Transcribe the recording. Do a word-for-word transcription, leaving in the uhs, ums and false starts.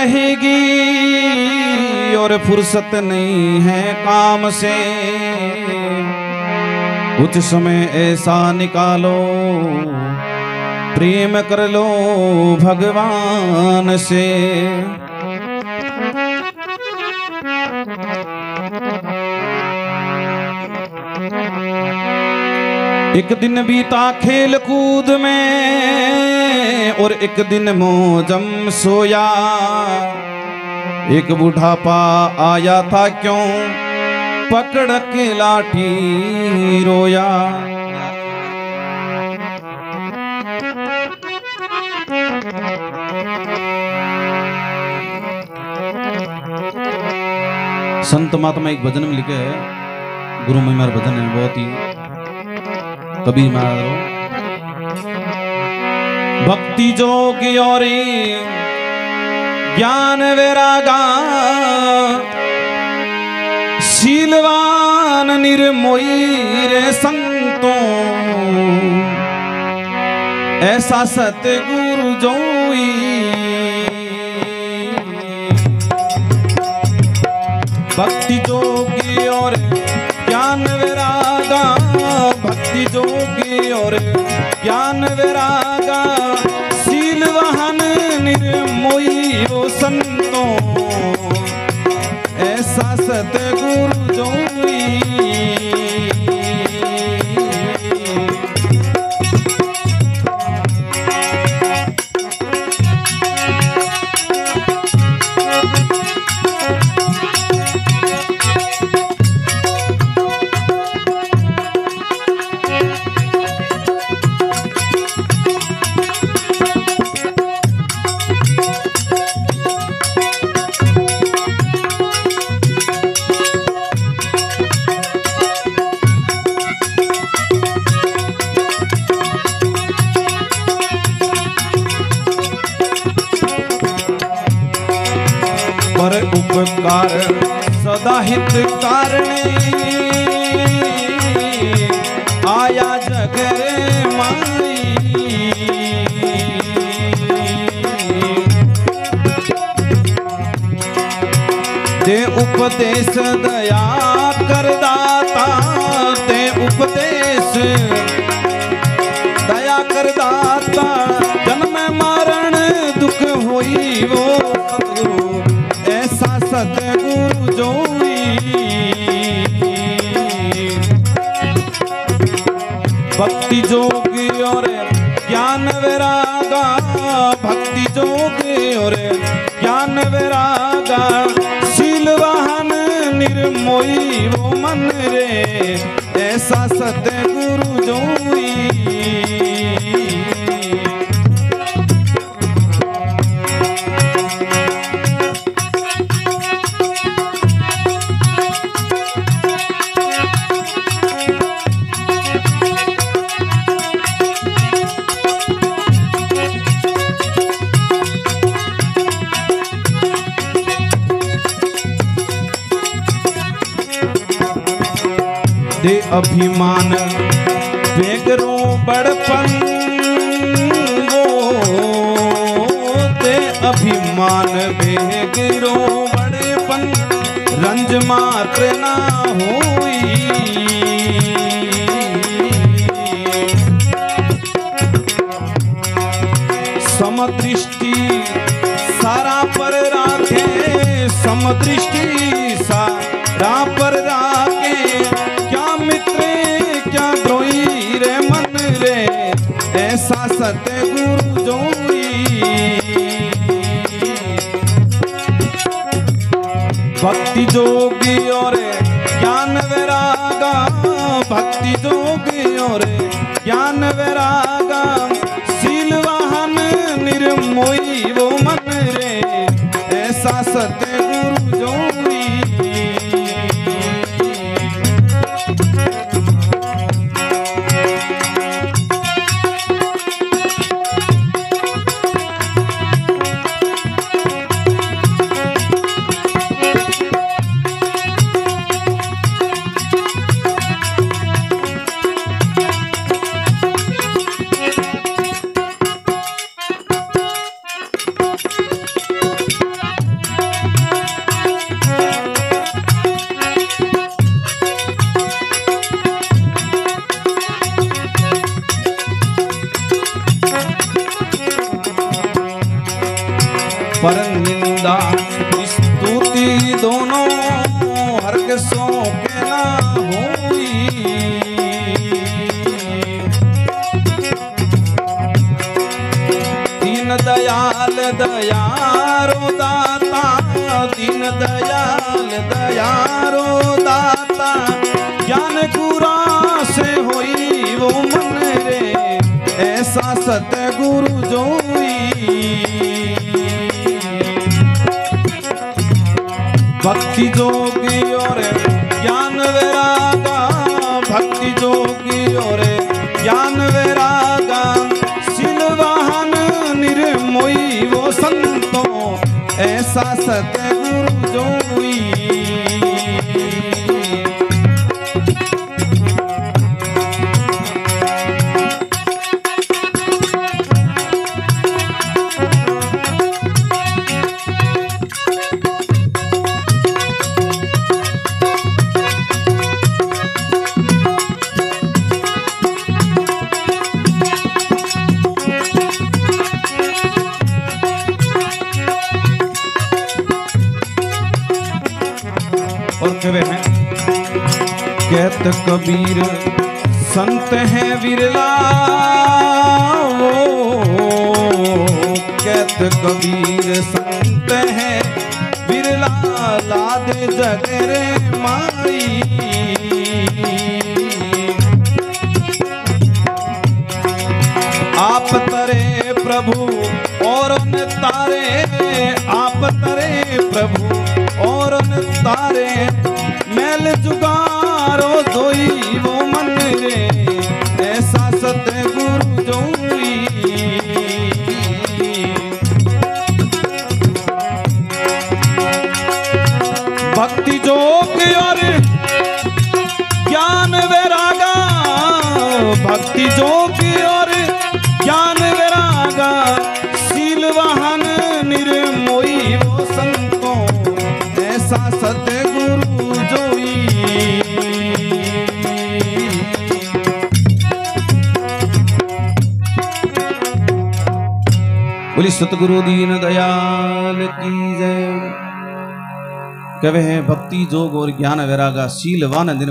रहेगी और फुर्सत नहीं है काम से। कुछ समय ऐसा निकालो, प्रेम कर लो भगवान से। एक दिन बीता खेल कूद में और एक दिन मौजम सोया। एक बुढ़ापा आया था क्यों पकड़ के लाठी रोया। संत महात्मा एक भजन में लिखे है, गुरु महिमा भजन है बहुत ही। कभी मारो भक्ति जोग और ज्ञान वैरागा, शीलवान निर्मोही रे संतों, ऐसा सतगुरु जोई। भक्ति जोग और ज्ञान वैरागा, भक्ति जोगी और ज्ञान वैरागा, शीलवान निर्मोही वो संतों, ऐसा सतगुरु जोगी। उपकार सदा हित कारणी, आया जग रे माई। ते उपदेश दया कर दाता, ते उपदेश दया कर दाता, जन्म मरण दुख होई वो सतगुरु जोई। भक्ति जोगी और ज्ञान वैरागा, भक्ति जोगी और ज्ञान वैरागा, शीलवान निर्मोही वो मन रे, ऐसा सतगुरु जोई। दे अभिमान बेगरो बड़पन वो, दे अभिमान बेगरो बड़पन, रंज मात्र ना होई। समदृष्टि सारा पर राखे, समदृष्टि सारा पर राखे, ऐसा सतगुरु जोई। भक्ति जोगी और ज्ञान वैरागा, भक्ति जोगी और ज्ञान वैरागा, शीलवान निर्मोही वो मन रे, ऐसा सतगुरु जोई। पर निंदा स्तुति दोनों हर के सो के ना हुई। दयाल दयारो दाता दीन दयाल दयारो दाता ज्ञान गुरा से होई वो मन रे ऐसा सतगुरु जोई। भक्ति जोगी और ज्ञान वैरागा भक्ति जोगी और ज्ञान वैरागा मोई वो संतों ऐसा सतगुरु जोई। कहत कबीर संत है विरला वो कहत कबीर संत है विरला लाद जग रे माई। आप तरे प्रभु और न तारे आप तरे प्रभु और न तारे मैल जुगा दोई वो मन रे ऐसा सतगुरु जोई। भक्ति जोग और ज्ञान वैरागा भक्ति जोग और ज्ञान वैरागा सीलवाहन निर्मोई वो संतों ऐसा सतगुरु जोई। बोली सतगुरु दीन दयाल की जय। कहे हैं भक्ति जोग और ज्ञान वैरागा शीलवान दिन।